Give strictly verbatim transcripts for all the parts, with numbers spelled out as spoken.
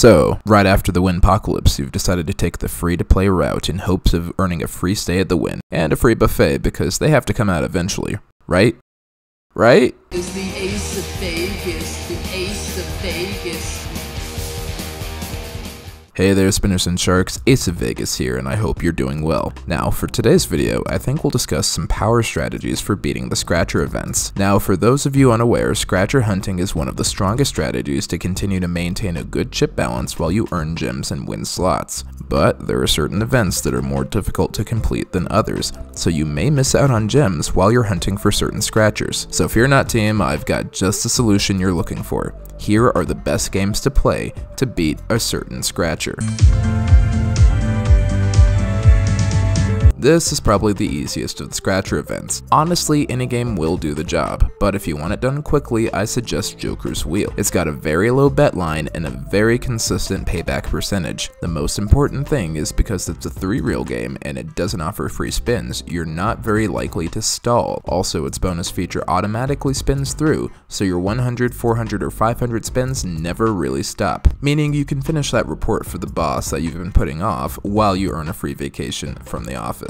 So, right after the Winpocalypse, you've decided to take the free-to-play route in hopes of earning a free stay at the Win, and a free buffet, because they have to come out eventually, right? Right? It's the Ace of Vegas, the Ace of Vegas. Hey there spinners and sharks, Ace of Vegas here, and I hope you're doing well. Now for today's video, I think we'll discuss some power strategies for beating the Scratcher events. Now for those of you unaware, Scratcher hunting is one of the strongest strategies to continue to maintain a good chip balance while you earn gems and win slots. But there are certain events that are more difficult to complete than others, so you may miss out on gems while you're hunting for certain Scratchers. So fear not team, I've got just the solution you're looking for. Here are the best games to play to beat a certain Scratcher. This is probably the easiest of the Scratcher events. Honestly, any game will do the job, but if you want it done quickly, I suggest Joker's Wheel. It's got a very low bet line and a very consistent payback percentage. The most important thing is because it's a three-reel game and it doesn't offer free spins, you're not very likely to stall. Also, its bonus feature automatically spins through, so your one hundred, four hundred, or five hundred spins never really stop, meaning you can finish that report for the boss that you've been putting off while you earn a free vacation from the office.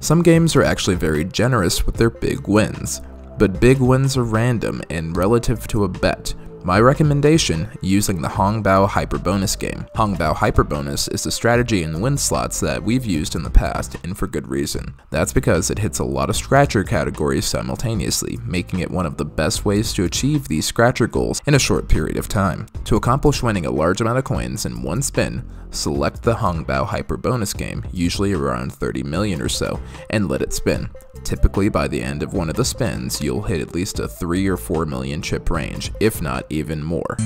Some games are actually very generous with their big wins, but big wins are random and relative to a bet. My recommendation, using the Hongbao Hyper Bonus game. Hongbao Hyper Bonus is a strategy in win slots that we've used in the past, and for good reason. That's because it hits a lot of Scratcher categories simultaneously, making it one of the best ways to achieve these Scratcher goals in a short period of time. To accomplish winning a large amount of coins in one spin, select the Hongbao Hyper Bonus game, usually around thirty million or so, and let it spin. Typically by the end of one of the spins, you'll hit at least a three or four million chip range, if not even more.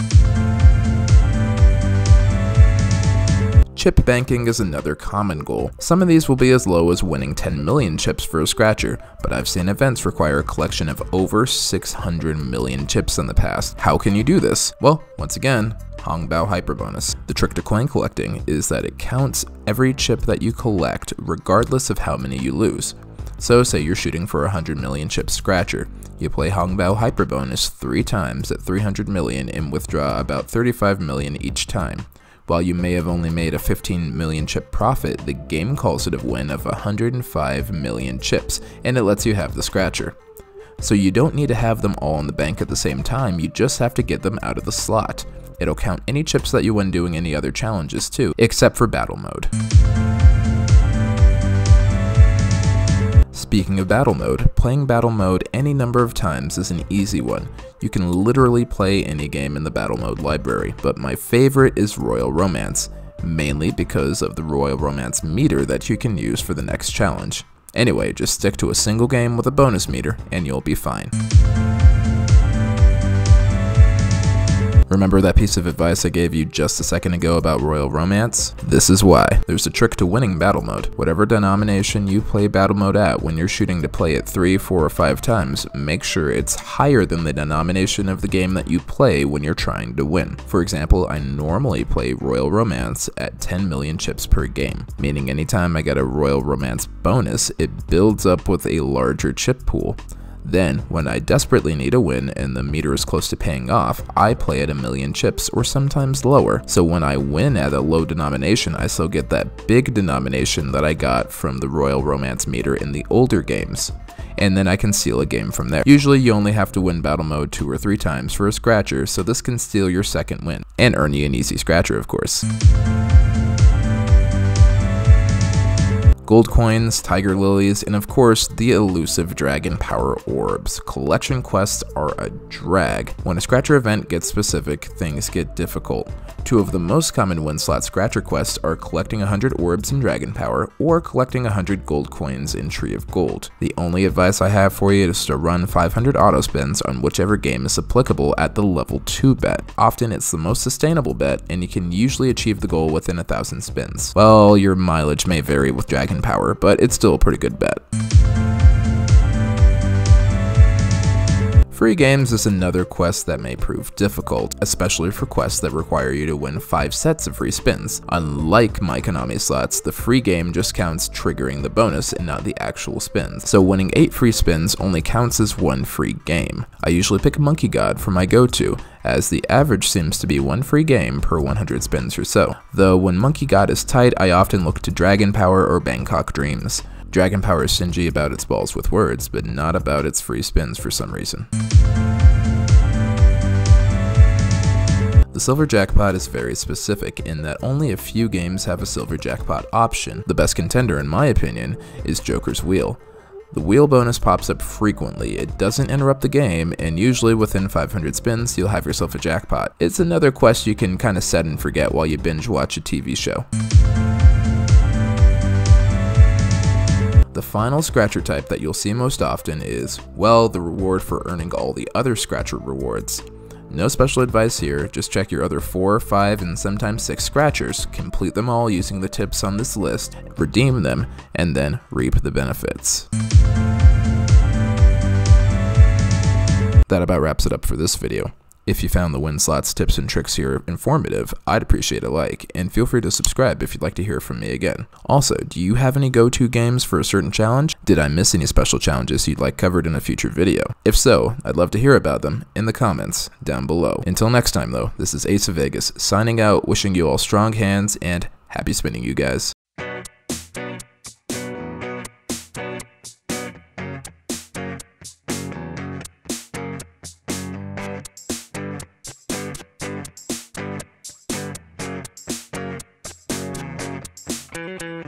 Chip banking is another common goal. Some of these will be as low as winning ten million chips for a Scratcher, but I've seen events require a collection of over six hundred million chips in the past. How can you do this? Well, once again, Hongbao Hyper Bonus. The trick to coin collecting is that it counts every chip that you collect regardless of how many you lose. So say you're shooting for a one hundred million chip Scratcher. You play Hongbao Hyper Bonus three times at three hundred million and withdraw about thirty-five million each time. While you may have only made a fifteen million chip profit, the game calls it a win of one hundred five million chips, and it lets you have the Scratcher. So you don't need to have them all in the bank at the same time, you just have to get them out of the slot. It'll count any chips that you win doing any other challenges too, except for battle mode. Speaking of battle mode, playing battle mode any number of times is an easy one. You can literally play any game in the battle mode library, but my favorite is Royal Romance, mainly because of the Royal Romance meter that you can use for the next challenge. Anyway, just stick to a single game with a bonus meter and you'll be fine. Remember that piece of advice I gave you just a second ago about Royal Romance? This is why. There's a trick to winning battle mode. Whatever denomination you play battle mode at, when you're shooting to play it three, four, or five times, make sure it's higher than the denomination of the game that you play when you're trying to win. For example, I normally play Royal Romance at ten million chips per game, meaning anytime I get a Royal Romance bonus, it builds up with a larger chip pool. Then, when I desperately need a win and the meter is close to paying off, I play at a million chips or sometimes lower. So when I win at a low denomination, I still get that big denomination that I got from the Royal Romance meter in the older games. And then I can steal a game from there. Usually you only have to win battle mode two or three times for a Scratcher, so this can steal your second win. And earn you an easy Scratcher, of course. Gold coins, tiger lilies, and of course the elusive Dragon Power orbs. Collection quests are a drag. When a Scratcher event gets specific, things get difficult. Two of the most common win slot Scratcher quests are collecting one hundred orbs in Dragon Power or collecting one hundred gold coins in Tree of Gold. The only advice I have for you is to run five hundred auto spins on whichever game is applicable at the level two bet. Often it's the most sustainable bet and you can usually achieve the goal within a thousand spins. Well, your mileage may vary with Dragon Power, but it's still a pretty good bet. Free games is another quest that may prove difficult, especially for quests that require you to win five sets of free spins. Unlike my Konami slots, the free game just counts triggering the bonus and not the actual spins, so winning eight free spins only counts as one free game. I usually pick Monkey God for my go-to, as the average seems to be one free game per one hundred spins or so, though when Monkey God is tight I often look to Dragon Power or Bangkok Dreams. Dragon Power is stingy about its balls with words, but not about its free spins for some reason. The silver jackpot is very specific in that only a few games have a silver jackpot option. The best contender, in my opinion, is Joker's Wheel. The wheel bonus pops up frequently, it doesn't interrupt the game, and usually within five hundred spins you'll have yourself a jackpot. It's another quest you can kinda set and forget while you binge watch a T V show. The final scratcher type that you'll see most often is, well, the reward for earning all the other scratcher rewards. No special advice here, just check your other four, five, and sometimes six scratchers, complete them all using the tips on this list, redeem them, and then reap the benefits. That about wraps it up for this video. If you found the win slots, tips, and tricks here informative, I'd appreciate a like, and feel free to subscribe if you'd like to hear from me again. Also, do you have any go-to games for a certain challenge? Did I miss any special challenges you'd like covered in a future video? If so, I'd love to hear about them in the comments down below. Until next time though, this is Ace of Vegas signing out, wishing you all strong hands, and happy spinning you guys. Thank you.